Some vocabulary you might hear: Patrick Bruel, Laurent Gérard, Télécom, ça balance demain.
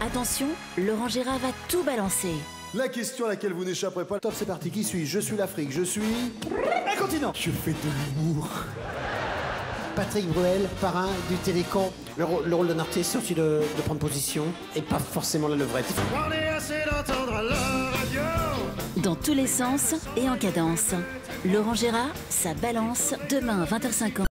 Attention, Laurent Gérard va tout balancer. La question à laquelle vous n'échapperez pas. Top, c'est parti. Qui suis-je? Je suis l'Afrique. Je suis... un continent. Je fais de l'humour. Patrick Bruel, parrain du Télécom. Le rôle d'un artiste, c'est aussi de prendre position et pas forcément la levrette. On est assez d'entendre à la radio. Dans tous les sens et en cadence. Laurent Gérard, ça balance demain à 20h50.